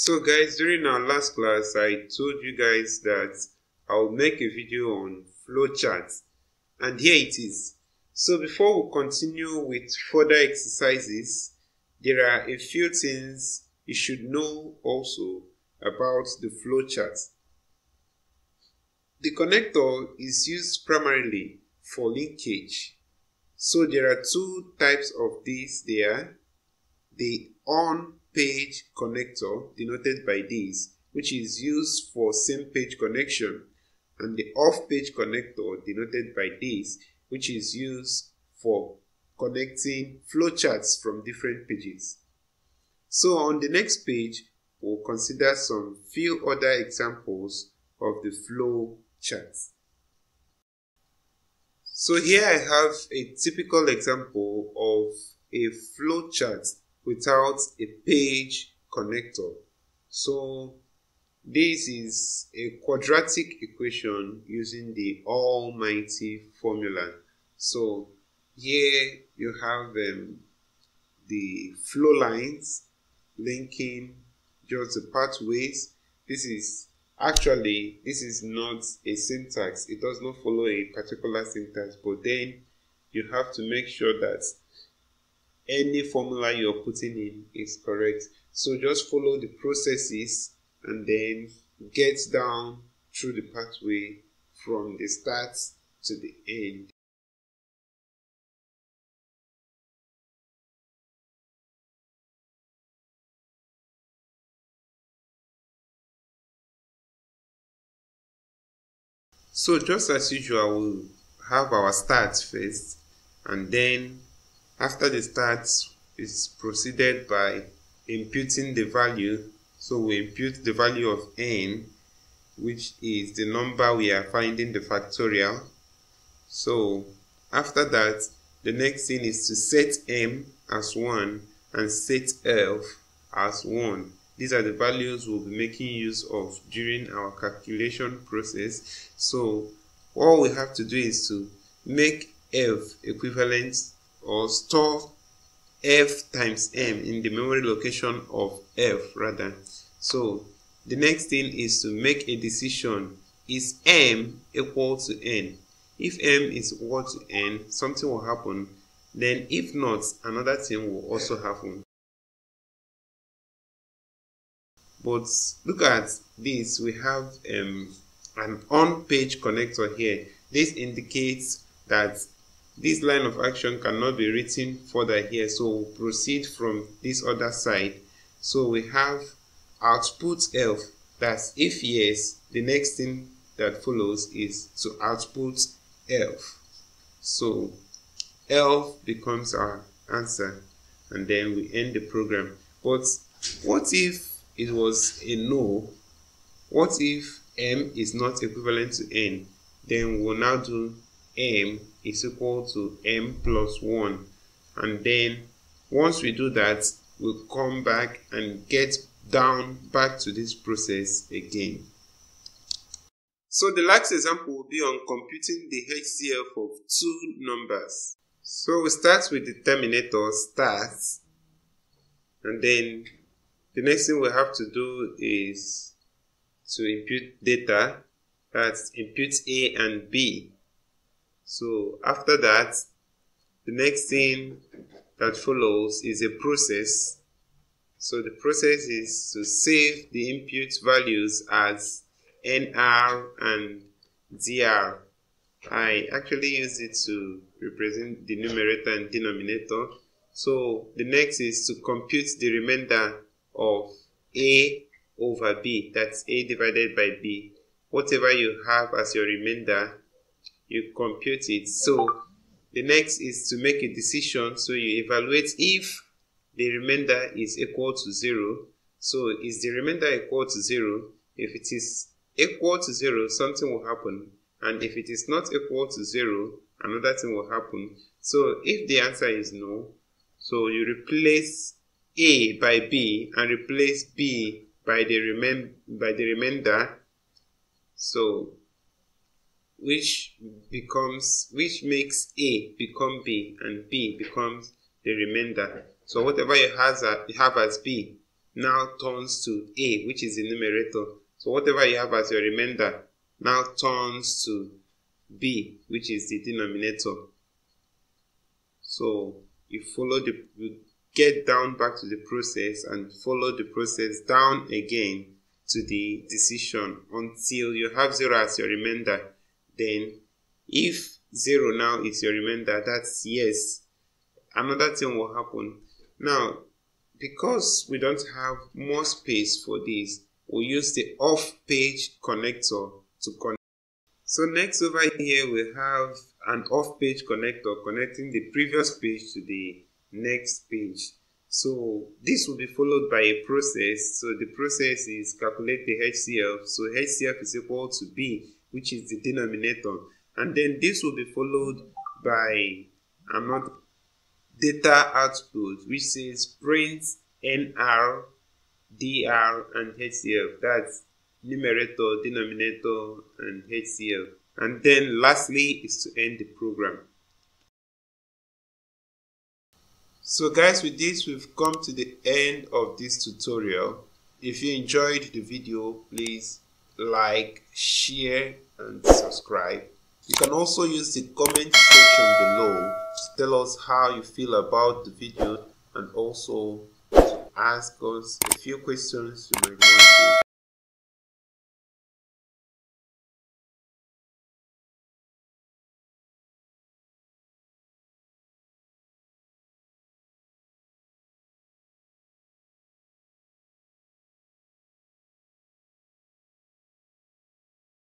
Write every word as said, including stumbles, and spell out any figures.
So guys, during our last class, I told you guys that I'll make a video on flowcharts, and here it is. So before we continue with further exercises, there are a few things you should know also about the flowchart. The connector is used primarily for linkage. So there are two types of these there. The on-page connector, denoted by this, which is used for same-page connection, and the off-page connector, denoted by this, which is used for connecting flowcharts from different pages. So on the next page, we'll consider some few other examples of the flow charts. So here I have a typical example of a flow chart without a page connector. So this is a quadratic equation using the almighty formula. So here you have um, the flow lines linking just the pathways. This is Actually, this is not a syntax. It does not follow a particular syntax, but then you have to make sure that any formula you're putting in is correct. So just follow the processes and then get down through the pathway from the start to the end. So just as usual, we'll have our start first, and then after the start is proceeded by imputing the value. So we impute the value of n, which is the number we are finding the factorial. So after that, the next thing is to set m as one and set f as one. These are the values we'll be making use of during our calculation process. So all we have to do is to make f equivalent, or store f times m in the memory location of f rather. So the next thing is to make a decision. Is m equal to n? If m is equal to n, something will happen. Then if not, another thing will also happen. But look at this, we have um, an on-page connector here. This indicates that this line of action cannot be written further here, so we'll proceed from this other side. So we have output f, that's if yes, the next thing that follows is to output f. So f becomes our answer, and then we end the program. But what if it was a no? What if m is not equivalent to n? Then we'll now do m is equal to m plus one. And then once we do that, we'll come back and get down back to this process again. So the last example will be on computing the H C F of two numbers. So we start with the terminator starts, and then the next thing we have to do is to impute data, that's impute A and B. So after that, the next thing that follows is a process. So the process is to save the impute values as N R and D R. I actually use it to represent the numerator and denominator. So the next is to compute the remainder of A over B, that's A divided by B. Whatever you have as your remainder, you compute it. So the next is to make a decision. So you evaluate if the remainder is equal to zero. So is the remainder equal to zero? If it is equal to zero, something will happen. And if it is not equal to zero, another thing will happen. So if the answer is no, so you replace A by B and replace B by the remain by the remainder, so which becomes which makes A become B and B becomes the remainder. So whatever you have as, you have as B now turns to A, which is the numerator. So whatever you have as your remainder now turns to B, which is the denominator. So you follow the, you get down back to the process and follow the process down again to the decision until you have zero as your remainder. Then if zero now is your remainder, that's yes. Another thing will happen. Now, because we don't have more space for this, we'll use the off-page connector to connect. So next over here we have an off-page connector connecting the previous page to the next page. So this will be followed by a process. So the process is calculate the H C F. So H C F is equal to B, which is the denominator. And then this will be followed by another data output, which says print N R, D R, and H C F. That's numerator, denominator, and H C F. And then lastly is to end the program. So guys, with this we've come to the end of this tutorial. If you enjoyed the video, please like, share, and subscribe. You can also use the comment section below to tell us how you feel about the video and also to ask us a few questions you might want to